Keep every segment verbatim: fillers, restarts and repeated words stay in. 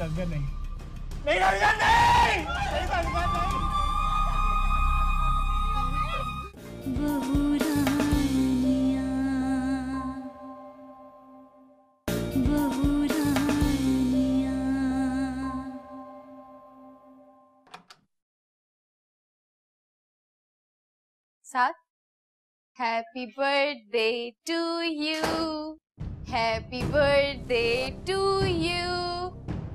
मेरी तस्वीर नहीं, मेरी तस्वीर नहीं, मेरी तस्वीर नहीं। बहू रानियां, बहू रानियां। साथ happy birthday to you, happy birthday to you,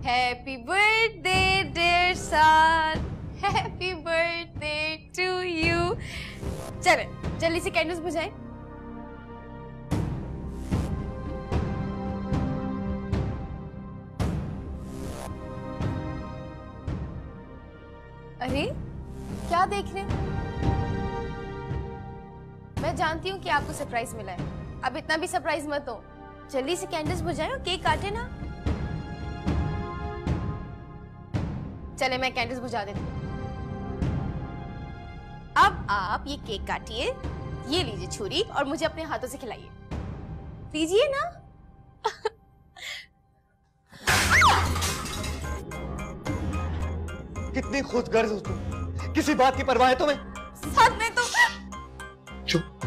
happy birthday dear साथ, हैप्पी बर्थडे टू यू। चले जल्दी से कैंडल्स बुझाएं। अरे क्या देख रहे हैं? मैं जानती हूँ कि आपको सरप्राइज मिला है, अब इतना भी सरप्राइज मत हो। जल्दी से कैंडल्स बुझाएं और केक काटे ना। चले मैं कैंडल्स बुझा देती हूँ। अब आप ये केक काटिए, ये लीजिए छुरी और मुझे अपने हाथों से खिलाइए, दीजिए ना। कितनी खुदगर्ज हो तुम, किसी बात की परवाह है तुम्हें? साथ में तो चुप,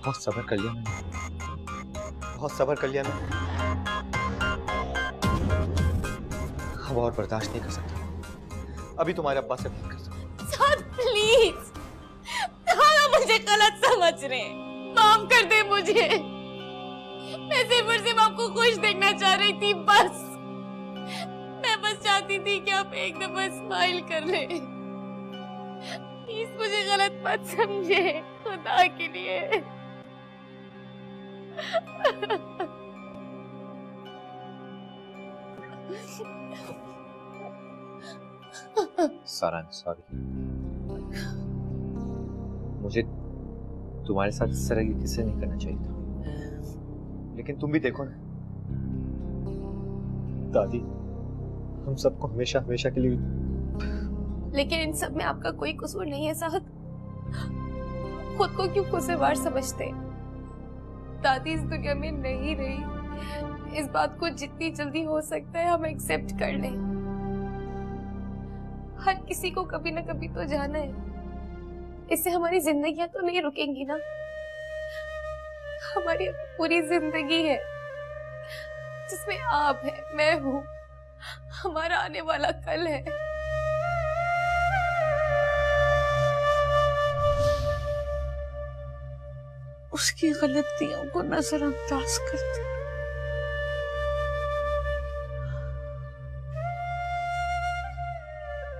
बहुत सब्र कर लिया मैंने, बहुत सब्र कर लिया मैंने, अब और बर्दाश्त नहीं कर सकता। अभी तुम्हारे अब्बा से बात कर सकते। साथ प्लीज, मुझे गलत समझ रहे हैं, माफ कर दे मुझे। मैं सिर्फ और सिर्फ आपको खुश देखना चाह रही थी, बस। मैं बस चाहती थी कि आप एक दफा स्माइल कर ले। प्लीज मुझे गलत मत समझे, खुदा के लिए। सारा सॉरी, मुझे तुम्हारे साथ इस तरह की किस्से नहीं करना चाहिए था, लेकिन तुम भी देखो ना दादी, हम सबको हमेशा हमेशा के लिए। लेकिन इन सब में आपका कोई कसूर नहीं है साहब, खुद को क्यों कसूरवार समझते? दादी इस दुनिया में नहीं रही, इस बात को जितनी जल्दी हो सकता है हम एक्सेप्ट कर लें। हर किसी को कभी ना कभी तो जाना है, इससे हमारी जिंदगियां तो नहीं रुकेंगी ना। हमारी पूरी जिंदगी है जिसमें आप हैं, मैं हूँ, हमारा आने वाला कल है। उसकी गलतियों को नजरअंदाज करते,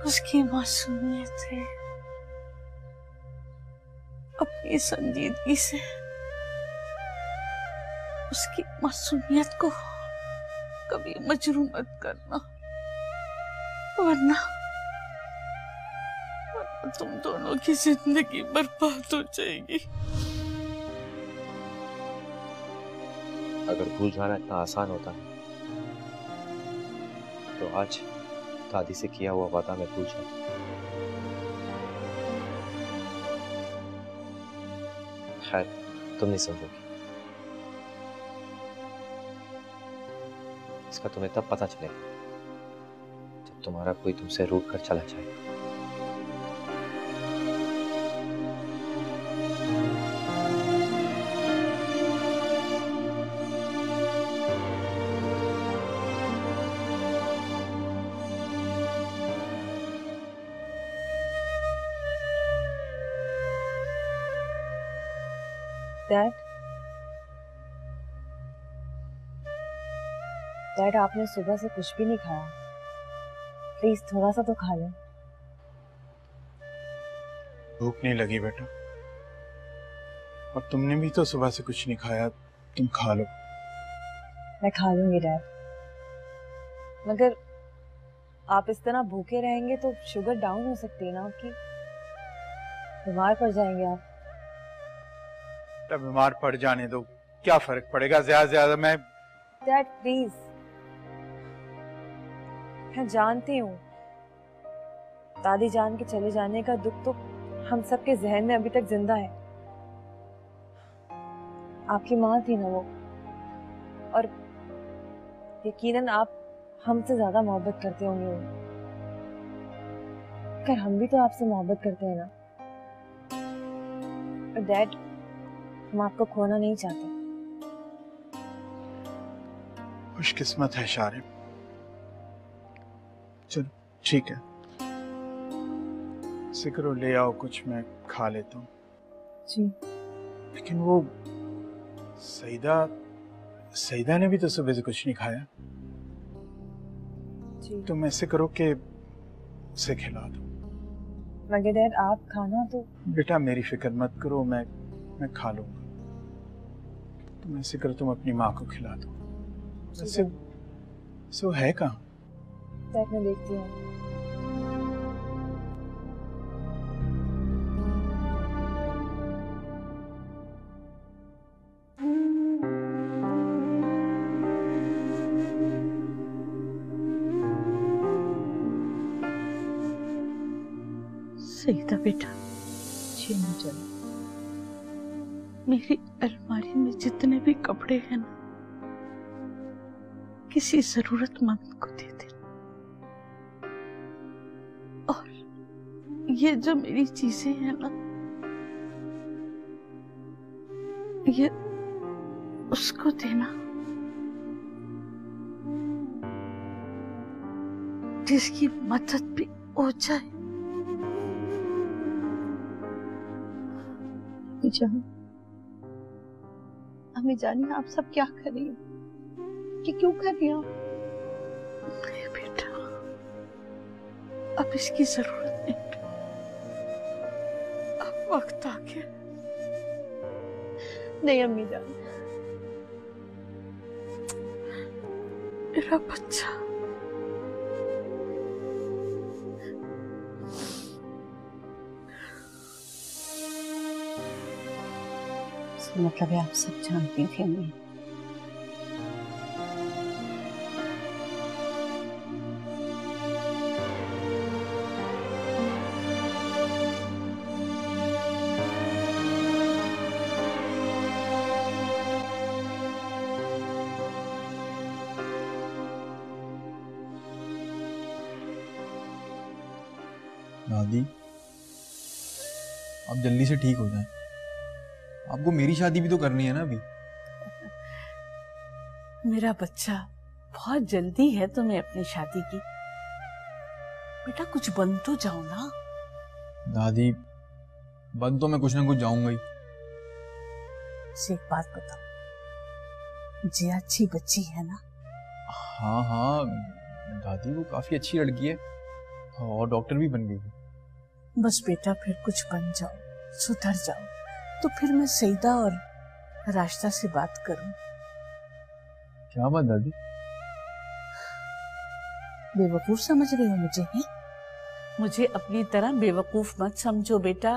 उसकी मासूमियत है, अपनी संजीदगी से उसकी मासूमियत को कभी मजरूम मत करना, वरना वरना तुम दोनों की जिंदगी बर्बाद हो जाएगी। अगर भूल जाना इतना आसान होता है तो आज दादी से किया हुआ वादा मैं भूल जाता। खैर तुम नहीं समझोगी, इसका तुम्हें तब पता चलेगा जब तुम्हारा कोई तुमसे रूठ कर चला जाएगा। डैड, डैड आपने सुबह से कुछ भी नहीं खाया, प्लीज थोड़ा सा तो खा लें। भूख नहीं लगी बेटा, और तुमने भी तो सुबह से कुछ नहीं खाया, तुम खा लो। मैं खा लूंगी डैड, मगर आप इस तरह भूखे रहेंगे तो शुगर डाउन हो सकती है ना आपकी, बीमार पड़ जाएंगे आप। तब बीमार पड़ जाने दो, क्या फर्क पड़ेगा ज्यादा ज्यादा। मैं डैड प्लीज, मैं जानती हूँ दादी जान के चले जाने का दुख तो हम सबके जहन में अभी तक जिंदा है। आपकी माँ थी ना वो, और यकीनन आप हमसे ज्यादा मोहब्बत करते होंगे, पर हम भी तो आपसे मोहब्बत करते हैं ना। और डैड, हम आपको खोना नहीं चाहते। खुशकिस्मत है शारिब। चलो ठीक है, सिकरो ले आओ, कुछ मैं खा लेता हूँ। जी। लेकिन वो सईदा सईदा ने भी तो सुबह से कुछ नहीं खाया। जी। तुम ऐसे करो कि उसे खिला दो। मगर डैड, आप खाना तो। बेटा मेरी फिक्र मत करो, मैं मैं खा लूंगा। तुम ऐसे करो, तुम अपनी माँ को खिला दो। वैसे सो है कहाँ? डैड मैं देखती हूँ। सईदा बेटा, मेरी अलमारी में जितने भी कपड़े हैं ना, किसी जरूरतमंद को दे देना। और ये जो मेरी चीजें हैं ना, ये उसको देना जिसकी मदद भी हो जाए। हमें जानिए आप सब क्या कर रही हैं, कि क्यों कर रही हो? नहीं बेटा, अब इसकी जरूरत नहीं। अब वक्त आ गया। नहीं अम्मी जान, मेरा बच्चा, मतलब आप सब जानती थी अम्मी। दादी, आप जल्दी से ठीक हो जाएं। आपको मेरी शादी भी तो करनी है ना अभी। मेरा बच्चा, बहुत जल्दी है तुम्हें अपनी शादी की। बेटा कुछ बन तो जाओ ना। दादी, बन तो मैं कुछ ना कुछ जाऊंगा ही। एक बात बताओ, जी अच्छी बच्ची है ना? हाँ हाँ दादी, वो काफी अच्छी लड़की है और डॉक्टर भी बन गई है। बस बेटा फिर कुछ बन जाओ, सुधर जाओ, तो फिर मैं सईदा और राशिदा से बात करूं। क्या बात दादी? बेवकूफ समझ रही हो मुझे ही? मुझे अपनी तरह बेवकूफ मत समझो बेटा।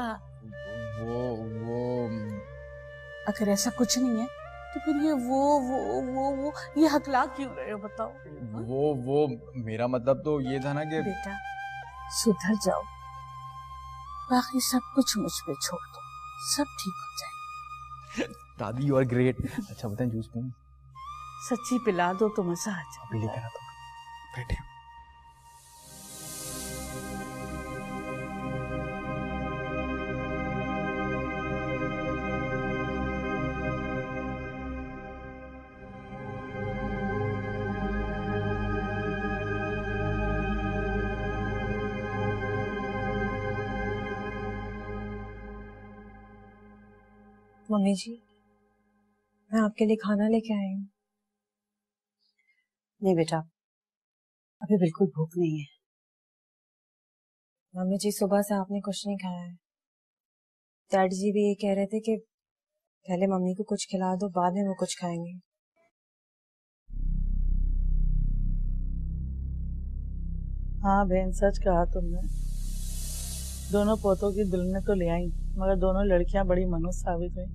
वो वो अगर ऐसा कुछ नहीं है तो फिर ये वो वो वो वो ये हकला क्यों रहे हो बताओ? हा? वो वो मेरा मतलब तो ये था ना कि बेटा सुधर जाओ, बाकी सब कुछ मुझ पे छोड़ दो, सब ठीक हो जाए। दादी यू आर ग्रेट। अच्छा बताएं, जूस पीने? सच्ची पिला दो तो मजा आ जाए। अभी लेकर आता हूँ, बैठे। मम्मी जी, मैं आपके लिए खाना लेके आई हूँ। नहीं बेटा, अभी बिल्कुल भूख नहीं है। मम्मी जी, सुबह से आपने कुछ नहीं खाया है। डैडी जी भी ये कह रहे थे कि पहले मम्मी को कुछ खिला दो, बाद में वो कुछ खाएंगे। हाँ बहन, सच कहा तुमने। दोनों पोतों की दिल में तो ले आई, मगर दोनों लड़कियां बड़ी मनोज साबित हुई।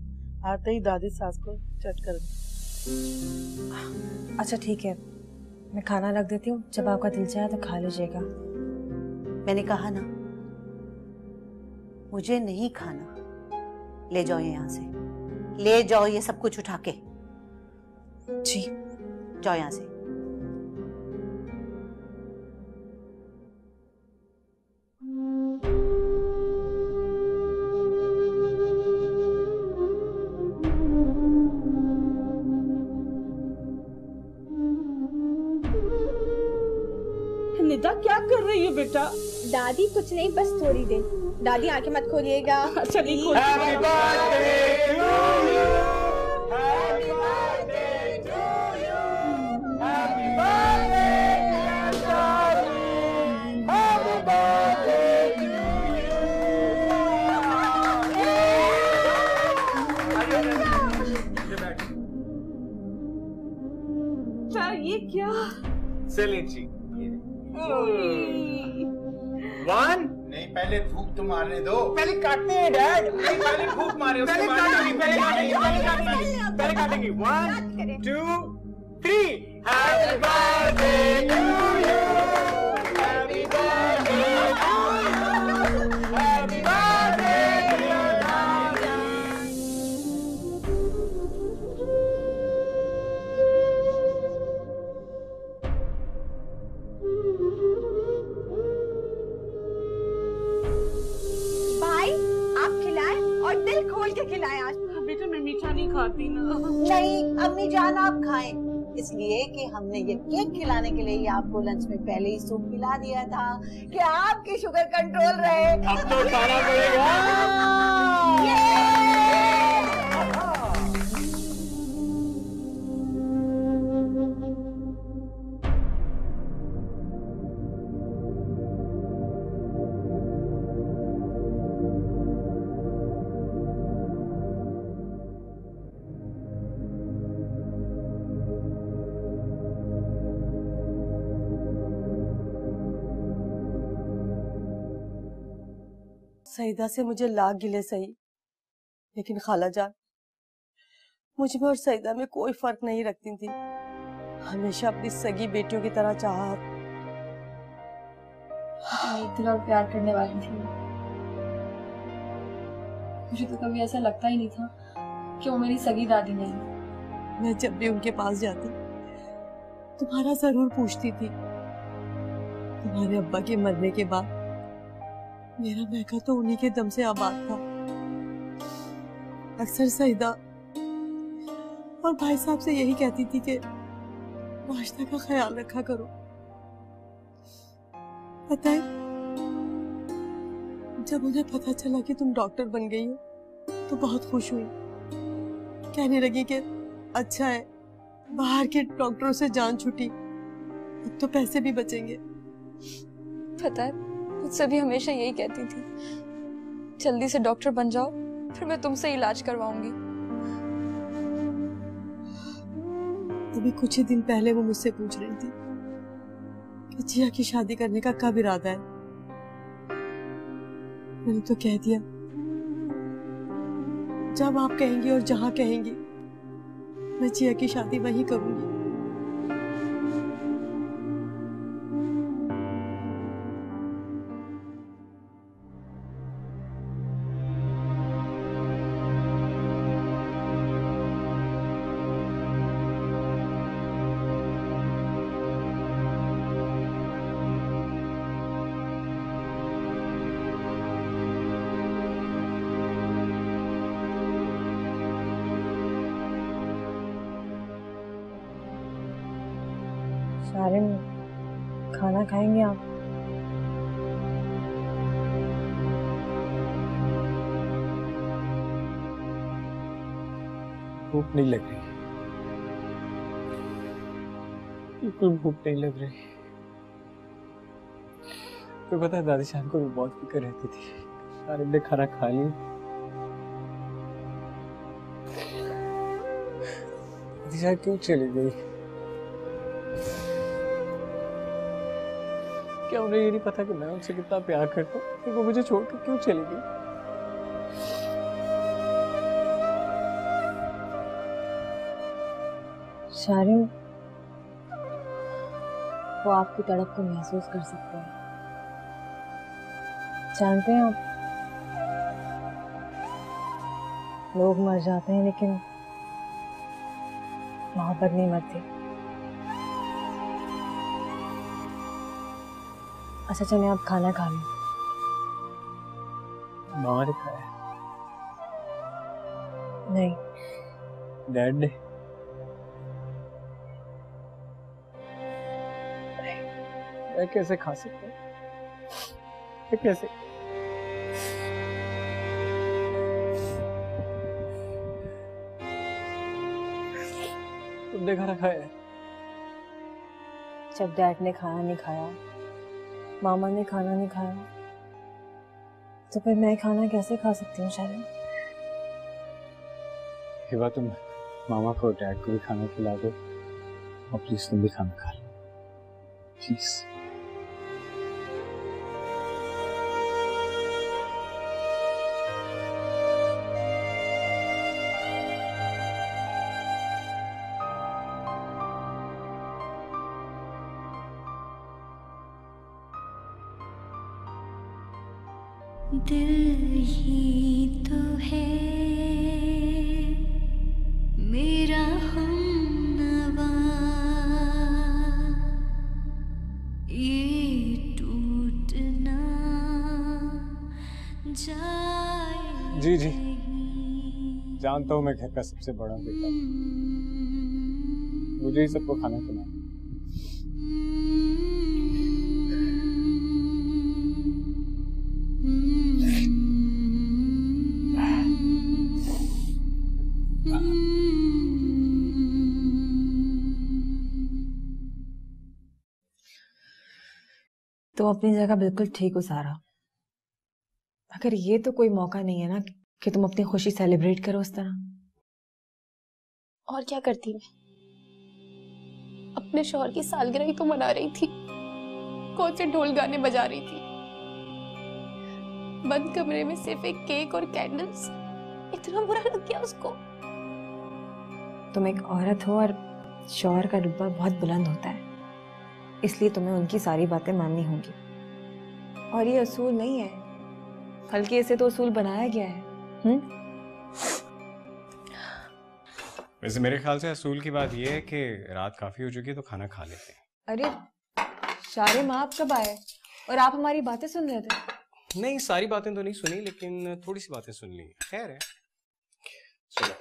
आते ही दादी सास को चट कर दी। अच्छा ठीक है, मैं खाना रख देती हूँ, जब आपका दिल चाहे तो खा लीजिएगा। मैंने कहा ना मुझे नहीं खाना। ले जाओ ये यहाँ से, ले जाओ ये सब कुछ उठा के। जी जाओ यहाँ से। अनिता क्या कर रही है बेटा? दादी कुछ नहीं, बस थोड़ी देर। दादी आंखें मत खोलिएगा। चलिए ये क्या? जी वन नहीं, पहले फूंक तो मारने दो। पहले काटते हैं डैड। नहीं पहले फूंक मारे, पहले काटेंगे, पहले काटेंगे, पहले काटेंगे। One two three. Happy birthday to you, happy birthday to you, happy birthday to you. खाती ना। नहीं अम्मी जान, आप खाएं, इसलिए कि हमने ये केक खिलाने के लिए आपको लंच में पहले ही सूप खिला दिया था कि आपके शुगर कंट्रोल रहे। अब तो खाना पड़ेगा। सईदा से मुझे लाख गिले सही, लेकिन खाला जान मुझ में और सईदा में कोई फर्क नहीं रखती थी। हमेशा अपनी सगी बेटियों की तरह चाहा। इतना प्यार करने वाली थी, मुझे तो कभी ऐसा लगता ही नहीं था कि वो मेरी सगी दादी नहीं। मैं जब भी उनके पास जाती तुम्हारा जरूर पूछती थी। तुम्हारे अब्बा के मरने के बाद मेरा महका तो उन्हीं के दम से आबाद था। अक्सर सईदा और भाई साहब से यही कहती थी कि नाश्ता का ख्याल रखा करो। पता है जब उन्हें पता चला कि तुम डॉक्टर बन गई हो तो बहुत खुश हुई। कहने लगी कि अच्छा है बाहर के डॉक्टरों से जान छुटी, अब तो पैसे भी बचेंगे। पता है सभी हमेशा यही कहती थी, जल्दी से डॉक्टर बन जाओ फिर मैं तुमसे इलाज करवाऊंगी। अभी कुछ ही दिन पहले वो मुझसे पूछ रही थी कि जिया की शादी करने का कब इरादा है। मैंने तो कह दिया जब आप कहेंगी और जहां कहेंगी, मैं जिया की शादी वहीं करूंगी। खाना खाएंगे आप? भूख नहीं लग रही, बिल्कुल भूख नहीं लग रही। तो पता है दादी शान को भी बहुत फिक्र रहती थी। सारिम ने खाना खा लिया। दादी शान क्यों चली गई? क्या उन्हें ये नहीं पता कि मैं उनसे कितना प्यार करता हूँ? तो वो मुझे छोड़कर क्यों चली गई? शारिम, वो आपकी तड़प को महसूस कर सकता है। जानते हैं आप, लोग मर जाते हैं लेकिन मोहब्बत नहीं मरती। अच्छा चलिए आप खाना खा लें। माँ ने खाया? नहीं। डैड ने? मैं कैसे खा सकता हूँ, कैसे? तुमने खाना खाया? जब डैड ने खाना नहीं खाया, मामा ने खाना नहीं खाया, तो फिर मैं खाना कैसे खा सकती हूँ? शायद हिबा, तुम मामा को डैड को भी खाना खिला दो और प्लीज तुम भी खाना खा लो प्लीज। दिल ही तो है मेरा हमनवा, ये टूटना जाए। जी जी जानता हूँ, मैं घर का सबसे बड़ा बेटा, मुझे ही सबको खाना खिलाना। तुम अपनी जगह बिल्कुल ठीक हो सारा, अगर ये तो कोई मौका नहीं है ना कि तुम अपनी खुशी सेलिब्रेट करो उस तरह। और क्या करती मैं, अपने शौहर की सालगिरह ही तो मना रही थी, कौन से ढोल गाने बजा रही थी। बंद कमरे में सिर्फ एक केक और कैंडल्स, इतना बुरा लग गया उसको। तुम एक औरत हो और शौहर का रुतबा बहुत बुलंद होता है, इसलिए तुम्हें उनकी सारी बातें माननी होंगी। और ये असूल नहीं है, बल्कि इसे तो असूल बनाया गया है। हुँ? वैसे मेरे ख्याल से असूल की बात ये है कि रात काफी हो चुकी है तो खाना खा लेते हैं। अरे सारे माँ आप कब आए और आप हमारी बातें सुन रहे थे? नहीं सारी बातें तो नहीं सुनी, लेकिन थोड़ी सी बातें सुन ली। खैर है, चलो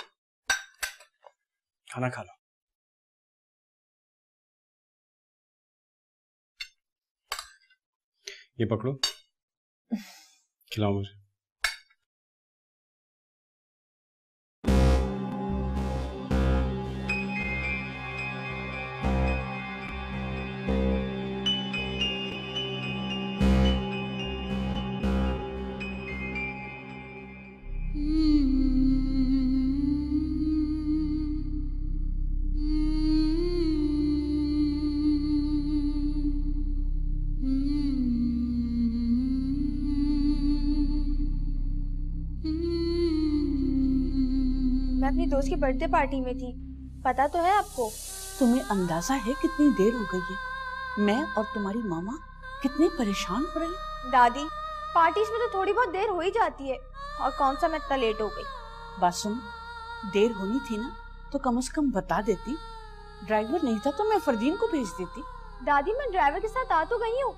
खाना खा लो। ये पकड़ो, खिलाओ मुझे। अपनी दोस्त की बर्थडे पार्टी में थी, पता तो है आपको। तुम्हें अंदाजा है कितनी देर हो गई है? मैं और तुम्हारी मामा कितने परेशान हो रहे हैं। दादी, पार्टीज में तो थोड़ी बहुत देर हो ही जाती है, और कौन सा मैं इतना लेट हो गई। बासुम, देर होनी थी ना तो कम से कम बता देती। ड्राइवर नहीं था तो मैं फरदीन को भेज देती। दादी, मैं ड्राइवर के साथ आ तो गई हूँ,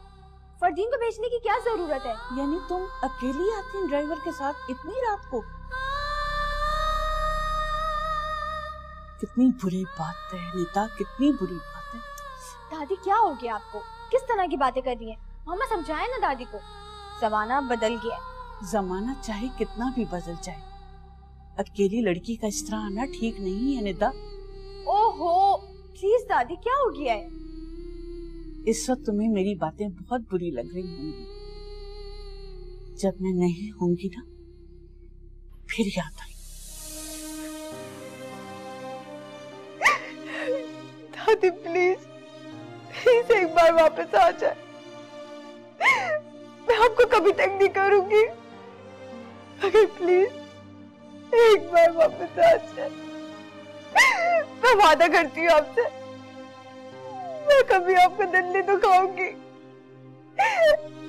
फरदीन को भेजने की क्या जरूरत है? यानी तुम अकेली आती ड्राइवर के साथ इतनी रात को? कितनी बुरी बात है नीता, कितनी बुरी बात है। दादी क्या हो गया आपको, किस तरह की बातें कर रही हैं? मामा समझाए ना दादी को, जमाना बदल गया। जमाना चाहे कितना भी बदल जाए, अकेली लड़की का इस तरह आना ठीक नहीं है नीता। ओहो प्लीज दादी, क्या हो गया है? इस वक्त तुम्हें मेरी बातें बहुत बुरी लग रही होंगी, जब मैं नहीं होंगी ना फिर याद आई। दादी प्लीज प्लीज एक बार वापस आ जाए, मैं आपको कभी तंग नहीं करूंगी, अगर प्लीज एक बार वापस आ जाए। मैं वादा करती हूँ आपसे, मैं कभी आपको दिल नहीं दुखाऊंगी,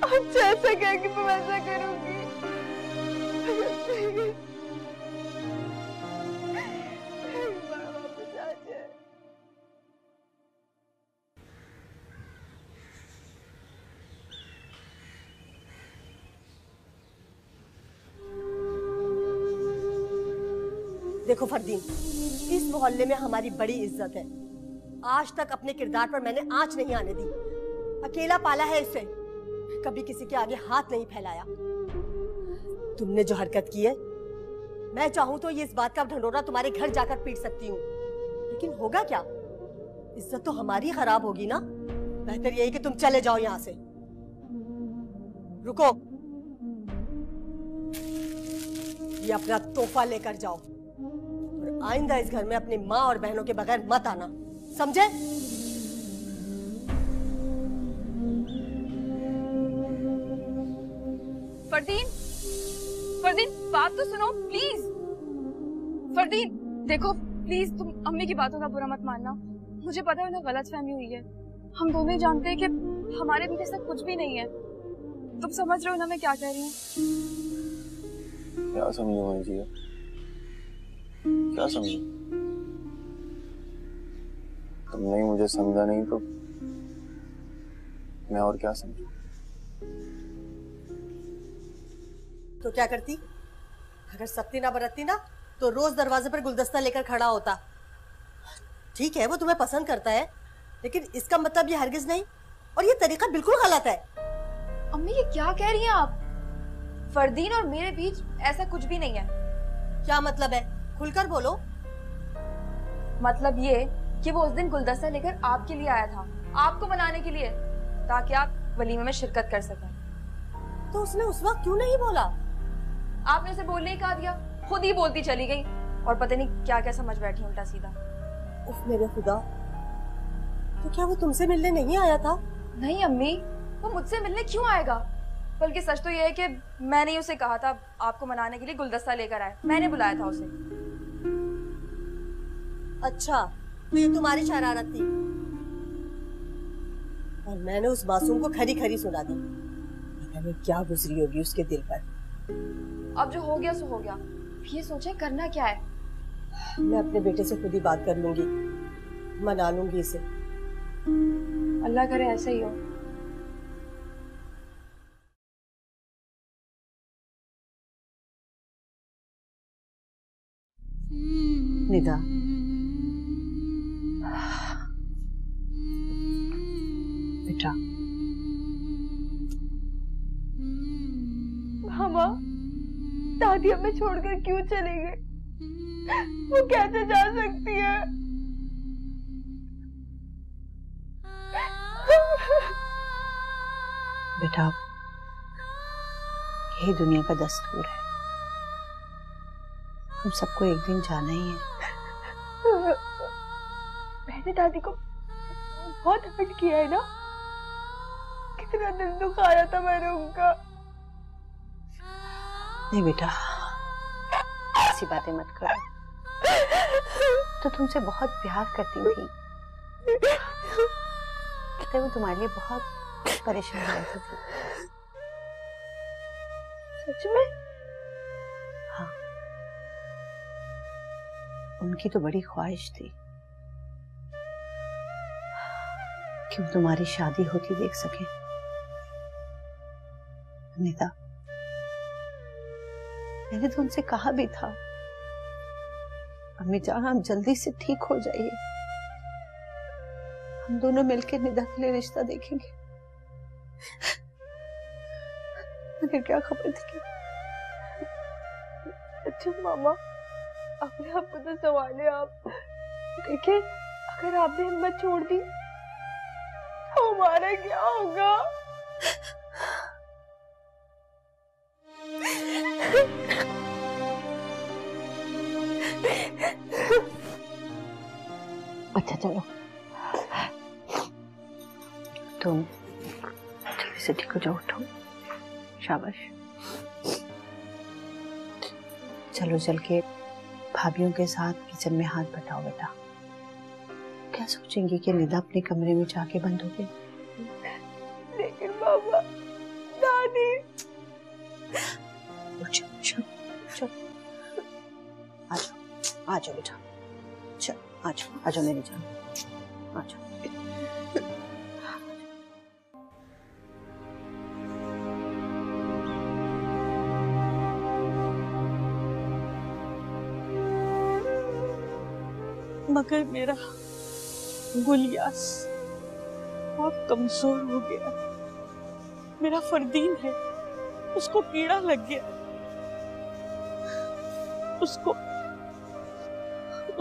आप जैसा कहेंगे मैं वैसा करूंगी। अगर प्लीज एक बार वापस आ जाए। देखो फरदीन, इस मोहल्ले में हमारी बड़ी इज्जत है, आज तक अपने किरदार पर मैंने आंच नहीं आने दी। अकेला पाला है इसे, कभी किसी के आगे हाथ नहीं फैलाया। तुमने जो हरकत की है, मैं चाहूं तो ये इस बात का ढंढोरा तुम्हारे घर जाकर पीट सकती हूँ, लेकिन होगा क्या? इज्जत तो हमारी खराब होगी ना। बेहतर यही कि तुम चले जाओ यहाँ से। रुको, ये अपना तोहफा लेकर जाओ और आइंदा इस घर में अपनी माँ और बहनों के बगैर मत आना, समझे? फरदीन, फरदीन बात तो सुनो प्लीज। फरदीन देखो प्लीज, तुम अम्मी की बातों का बुरा मत मानना। मुझे पता है उन्हें गलतफहमी हुई है। हम दोनों जानते हैं कि हमारे बीच ऐसा कुछ भी नहीं है। तुम समझ रहे हो ना मैं क्या कह रही हूँ? क्या समझो अंजिया, क्या समझो? तुमने मुझे समझा नहीं तो मैं और क्या समझूं? तो क्या करती? अगर सख्ती ना बरतती ना तो रोज दरवाजे पर गुलदस्ता लेकर खड़ा होता। ठीक है वो तुम्हें पसंद करता है, लेकिन इसका मतलब ये हरगिज नहीं, और ये तरीका बिल्कुल गलत है। अम्मी ये क्या कह रही हैं आप? फरदीन और मेरे बीच ऐसा कुछ भी नहीं है। क्या मतलब है? खुलकर बोलो। मतलब ये कि वो उस दिन गुलदस्ता लेकर आपके लिए आया था, आपको मनाने के लिए, ताकि आप वलीमे में शिरकत कर सकें। तो उसने उस वक्त क्यों नहीं बोला? आपने उसे बोलने ही कहा दिया, खुद ही बोलती चली गई और पता नहीं क्या क्या समझ बैठी उल्टा सीधा। उफ मेरे खुदा, तो क्या वो तुमसे मिलने नहीं आया था? नहीं अम्मी, वो मुझसे मिलने क्यों आएगा? बल्कि सच तो ये है कि मैंने ही उसे कहा था आपको मनाने के लिए गुलदस्ता लेकर आए, मैंने बुलाया था उसे। अच्छा, तो ये तुम्हारी शरारत थी और मैंने उस मासूम को खरी खरी सुना दी। पता नहीं क्या गुजरी होगी उसके दिल पर। अब जो हो गया सो हो गया, ये सोचे करना क्या है। मैं अपने बेटे से खुद ही बात कर लूंगी, मना लूंगी इसे। अल्लाह करे ऐसा ही हो। निदा, बेटा। मामा, दादी हमें छोड़कर क्यों चली गई? वो कैसे जा सकती है? बेटा यही दुनिया का दस्तूर है, हम सबको एक दिन जाना ही है। मैंने दादी को बहुत हर्ट किया है ना, कितना दिल दुखाया था मैंने उनका। नहीं बेटा ऐसी बातें मत करो, तो तुमसे बहुत प्यार करती थी, तो वो तुम्हारे लिए बहुत परेशान रहती थी। सच में? हाँ, उनकी तो बड़ी ख्वाहिश थी कि वो तुम्हारी शादी होती देख सके। निदा, मैंने तो उनसे कहा भी था, अम्मी जान आप जल्दी से ठीक हो जाइए, हम दोनों मिलकर निदा के लिए रिश्ता देखेंगे। मुझे क्या खबर थी कि अच्छा मामा अपने आप को तो संभाले आप। देखिए अगर आपने हिम्मत छोड़ दी तो हमारा क्या होगा? अच्छा चलो तुम जल्दी से ठीक हो जाओ, उठो, शाबाश। चलो चल के भाभियों के साथ किचन में हाथ बटाओ बेटा। क्या सोचेंगी कि निदा अपने कमरे में जाके बंद हो गई? लेकिन बाबा, दादी। चलो चलो आ जाओ आ जाओ बेटा, चलो आज आज मेरी जान आज। मगर मेरा गुलियास और बहुत कमजोर हो गया। मेरा फरदीन है, उसको कीड़ा लग गया। उसको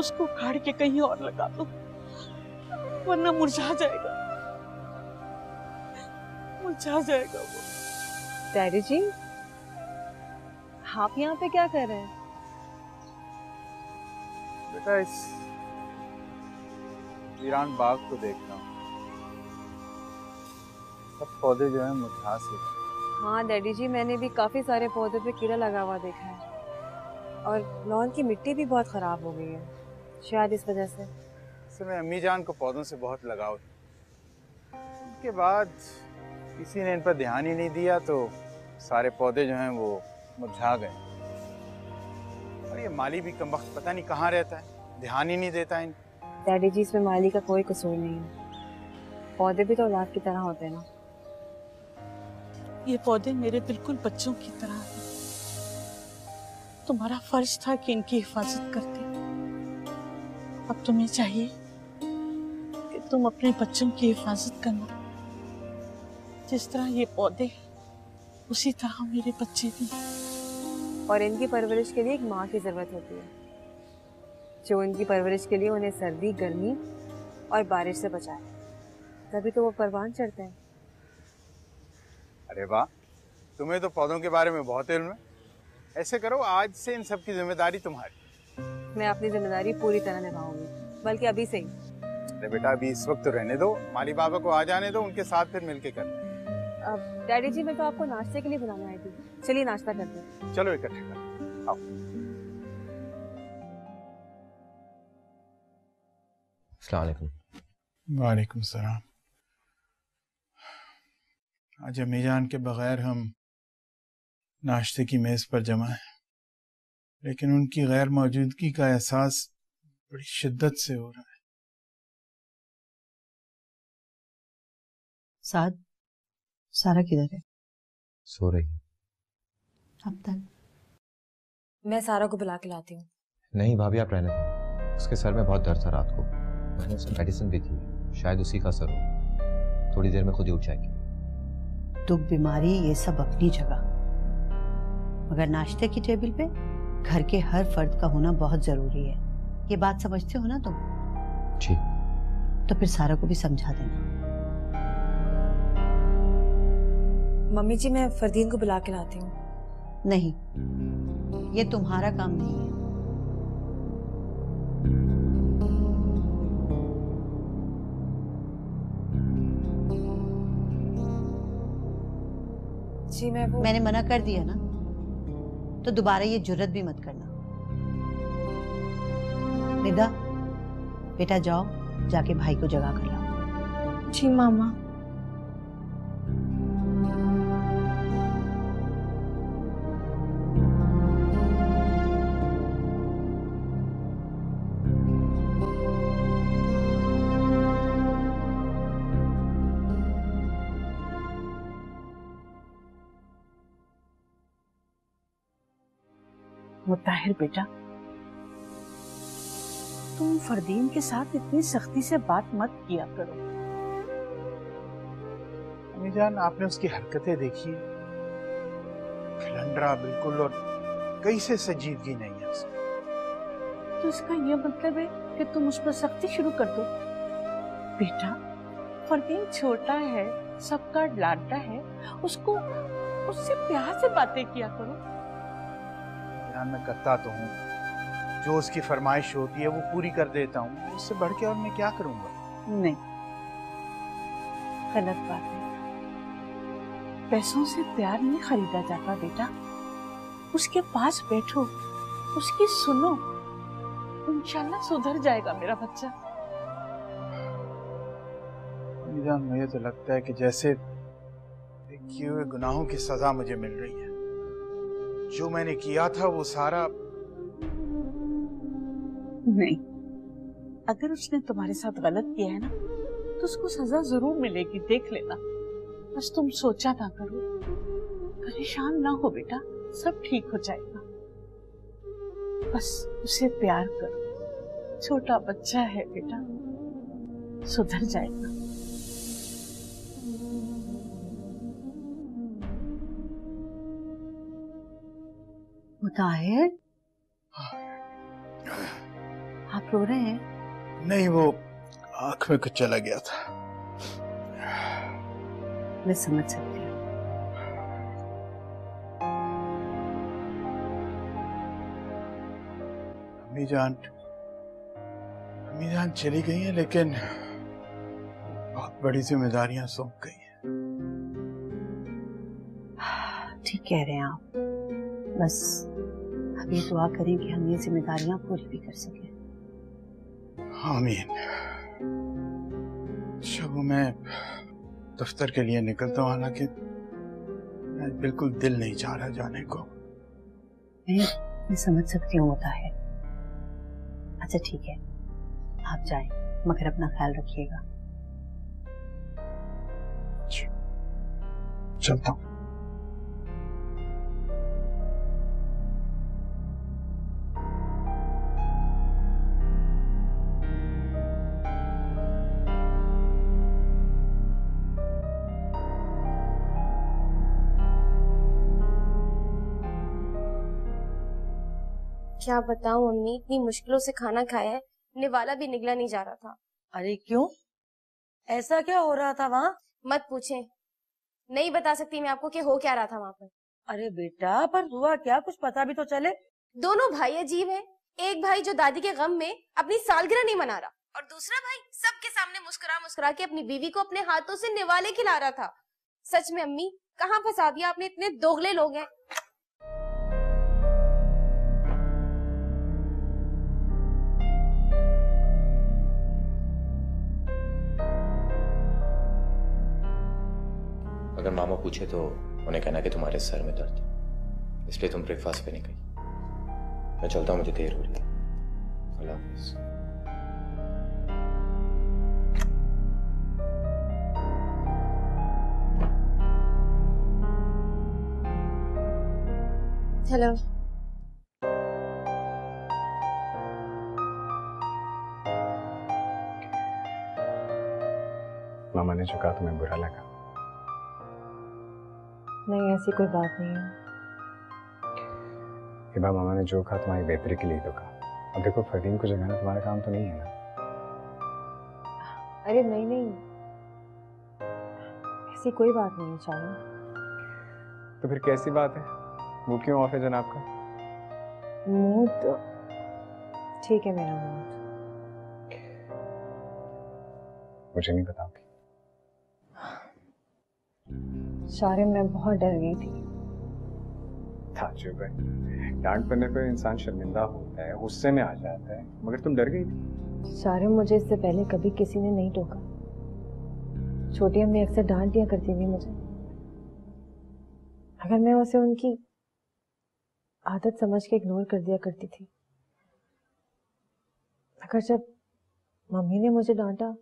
उसको काट के कहीं और लगा दो, वरना मुरझा जाएगा, मुरझा जाएगा वो। डैडी जी, आप यहाँ पे क्या कर रहे हैं? बेटा, इस वीरान बाग को देखना, सब पौधे जो है मुरझा से। हाँ डैडी जी, मैंने भी काफी सारे पौधों पे कीड़ा लगा हुआ देखा है, और लॉन की मिट्टी भी बहुत खराब हो गई है, शायद इस वजह से। इस समय अम्मी जान को पौधों से बहुत लगाव था, उसके बाद किसी ने इन पर ध्यान ही नहीं दिया, तो सारे पौधे जो हैं वो मुरझा गए। और ये माली भी कमबख्त पता नहीं कहाँ रहता है, ध्यान ही नहीं देता है। डैडी जी, इसमें माली का कोई कसूर नहीं है, पौधे भी तो औलाद की तरह होते हैं ना। ये पौधे मेरे बिल्कुल बच्चों की तरह हैं। तुम्हारा फर्ज था कि इनकी हिफाजत करते। अब तुम्हें चाहिए कि तुम अपने बच्चों की हिफाजत करना, जिस तरह ये पौधे उसी तरह मेरे बच्चे भी। और इनकी परवरिश के लिए एक माँ की जरूरत होती है, जो इनकी परवरिश के लिए उन्हें सर्दी, गर्मी और बारिश से बचाए, तभी तो वो परवान चढ़ते हैं। अरे वाह, तुम्हें तो पौधों के बारे में बहुत इल्म है। ऐसे करो, आज से इन सब की जिम्मेदारी तुम्हारी। मैं अपनी जिम्मेदारी पूरी तरह निभाऊंगी, बल्कि अभी से ही। अरे बेटा, अभी इस वक्त तो रहने दो, माली बाबा को आ जाने दो, उनके साथ फिर मिलके करना। अब डैडी जी, मैं तो आपको नाश्ते के लिए बुलाने आई थी, चलिए नाश्ता करते हैं। चलो इकट्ठे करो, आओ। अस्सलाम वालेकुम। वालेकुम सलाम। आज अम्मी जान के बगैर हम नाश्ते की मेज पर जमा है, लेकिन उनकी गैर मौजूदगी का एहसास बड़ी शिद्दत से हो रहा है। साद, सारा किधर है? सो रही है अब तक। मैं सारा को बुला के लाती हूँ। नहीं भाभी, आप रहने दो, उसके सर में बहुत दर्द था रात को, मैंने उसे मेडिसिन दी थी, शायद उसी का असर हो। थोड़ी देर में खुद ही उठ जाएगी। तो बीमारी ये सब अपनी जगह, मगर नाश्ते की टेबल पे घर के हर फर्द का होना बहुत जरूरी है, ये बात समझते हो ना तुम? जी। तो फिर सारा को भी समझा देना। मम्मी जी, मैं फरदीन को बुला के लाती हूँ। नहीं, ये तुम्हारा काम नहीं है। जी, मैं वो... मैंने मना कर दिया ना, तो दोबारा ये जुर्रत भी मत करना। निदा, बेटा जाओ, जाके भाई को जगा कर लाओ। जी मामा। मुताहिर बेटा, तुम फरदीन के साथ इतनी सख्ती से बात मत किया करो। अम्मी जान, आपने उसकी हरकतें देखी, खिलंडरा बिल्कुल और कहीं से संजीदगी नहीं है उसकी। तो इसका ये मतलब है कि तुम उस पर सख्ती शुरू कर दो? बेटा, फरदीन छोटा है, सबका लाडला है, उसको उससे प्यार से बातें किया करो। मैं करता तो हूँ, जो उसकी फरमाइश होती है वो पूरी कर देता हूँ, उससे बढ़ के और मैं क्या करूँगा? नहीं, गलत बात है। पैसों से प्यार नहीं खरीदा जाता बेटा। उसके पास बैठो, उसकी सुनो, इंशाल्लाह सुधर जाएगा मेरा बच्चा। मुझे तो लगता है कि जैसे किए हुए गुनाहों की सजा मुझे मिल रही है। जो मैंने किया था वो सारा। नहीं, अगर उसने तुम्हारे साथ गलत किया है ना, तो उसको सजा जरूर मिलेगी, देख लेना। बस तुम सोचा ना करो, परेशान ना हो बेटा, सब ठीक हो जाएगा। बस उसे प्यार करो, छोटा बच्चा है बेटा, सुधर जाएगा। ताहिर, आप रो रहे हैं? नहीं, वो आंख में कुछ चला गया था। मैं समझ सकती हूँ। अम्मी जान, अम्मी जान चली गई है, लेकिन बहुत बड़ी जिम्मेदारियां सौंप गई हैं। ठीक कह रहे हैं आप, बस अब ये दुआ करें कि हम ये जिम्मेदारियां पूरी भी कर सकें। आमीन। शबो मैं दफ्तर के लिए निकलता हूँ, हालांकि मैं बिल्कुल दिल नहीं चाह रहा जाने को। मैं, मैं समझ सकती हूँ होता है। अच्छा ठीक है, आप जाएं, मगर अपना ख्याल रखिएगा। चलता हूँ। क्या बताऊं अम्मी, इतनी मुश्किलों से खाना खाया है, निवाला भी निकला नहीं जा रहा था। अरे क्यों, ऐसा क्या हो रहा था वहाँ? मत पूछें, नहीं बता सकती मैं आपको कि हो क्या रहा था वहाँ पर। अरे बेटा, पर हुआ क्या, कुछ पता भी तो चले। दोनों भाई अजीब हैं, एक भाई जो दादी के गम में अपनी सालगिरह नहीं मना रहा, और दूसरा भाई सबके सामने मुस्कुरा मुस्कुरा के अपनी बीवी को अपने हाथों से निवाले खिला रहा था। सच में अम्मी, कहाँ फंसा दिया आपने, इतने दोगले लोग हैं। अगर मामा पूछे तो उन्हें कहना कि तुम्हारे सर में दर्द है, इसलिए तुम ब्रेकफास्ट पे नहीं गई। मैं चलता हूँ, मुझे देर हो रही है। अल्लाह हाफिज़। हेलो, मामा ने जो कहा तुम्हें बुरा लगा? नहीं, ऐसी कोई बात नहीं है। हिबा, मामा ने जो कहा तुम्हारी बेहतरी के लिए तो कहा। अब देखो, फरदीन को जगाना तुम्हारा काम तो नहीं है ना। अरे नहीं नहीं, ऐसी कोई बात नहीं है। चालू तो फिर कैसी बात है, वो क्यों ऑफ है जनाब का मूड? तो ठीक है मेरा मूड। मुझे नहीं बताओगी? शारे, मैं बहुत डर गई थी। ताजुब है, डांट पड़ने पर इंसान शर्मिंदा होता है, गुस्से में आ जाता है, मगर तुम डर गई थी? शारे, मुझे इससे पहले कभी किसी ने नहीं टोका। छोटी अम्मी अक्सर डांट दिया करती थी मुझे। अगर मैं उसे उनकी आदत समझ के इग्नोर कर दिया करती थी, अगर जब मम्मी ने मुझे डांटा,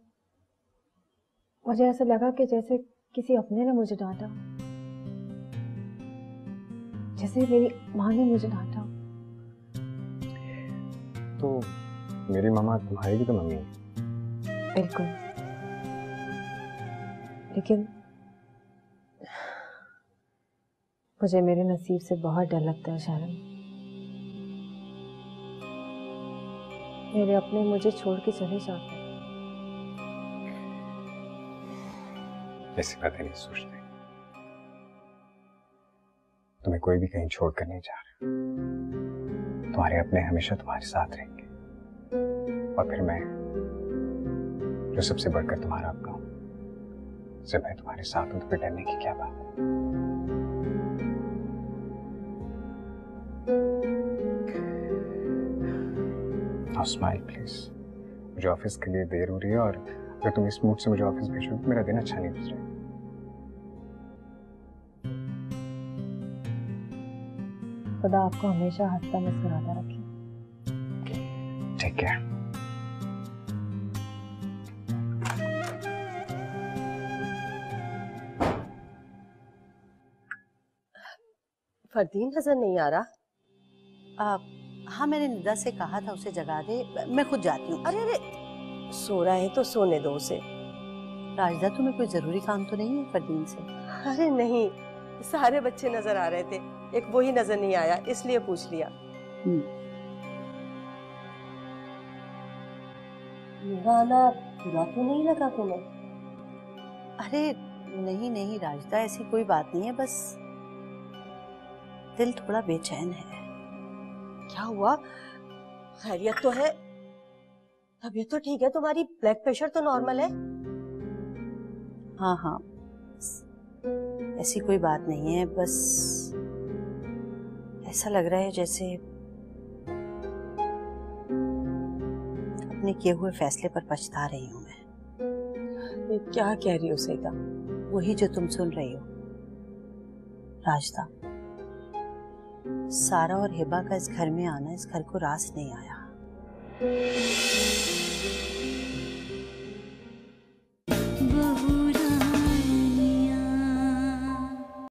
मुझे ऐसा लगा कि जैसे किसी अपने ने मुझे डांटा, जैसे मेरी माँ ने मुझे डांटा। तो मेरी मामा तुम्हारी भी तो मम्मी है। बिल्कुल, लेकिन मुझे मेरे नसीब से बहुत डर लगता है शारम। मेरे अपने मुझे छोड़ के चले जाते हैं। ऐसी बातें नहीं सोचते, तुम्हें कोई भी कहीं छोड़कर नहीं जा रहा। तुम्हारे अपने हमेशा तुम्हारे साथ रहेंगे, और फिर मैं जो सबसे बढ़कर तुम्हारा अपना हूं, जब मैं तुम्हारे साथ हूं तो फिर डरने की क्या बात है? Now smile please. मुझे ऑफिस के लिए देर हो रही है, और अगर तुम इस मूड से मुझे ऑफिस भेजो तो मेरा दिन अच्छा नहीं गुजरेगा। खुदा आपको हमेशा हंसता मुस्कुराता रखे। ठीक है। फरदीन नजर नहीं आ रहा। आप, हाँ मैंने निदा से कहा था उसे जगा दे, मैं खुद जाती हूँ। अरे अरे, सो रहा है तो सोने दो उसे। राजदा, तुम्हें कोई जरूरी काम तो नहीं है फरदीन से? अरे नहीं, सारे बच्चे नजर आ रहे थे, एक वो ही नजर नहीं आया, इसलिए पूछ लिया। मेरा आना बुरा तो नहीं लगा तुम्हें? अरे नहीं नहीं राजदा, ऐसी कोई बात नहीं है, बस दिल थोड़ा बेचैन है। क्या हुआ? खैरियत तो है? तबीयत तो ठीक है तुम्हारी? ब्लड प्रेशर तो नॉर्मल है? हाँ हाँ ऐसी कोई बात नहीं है, बस ऐसा लग रहा है जैसे अपने किए हुए फैसले पर पछता रही हूँ मैं। मैं क्या कह रही हो सईदा? वही जो तुम सुन रही हो राजदा। सारा और हिबा का इस घर में आना इस घर को रास नहीं आया।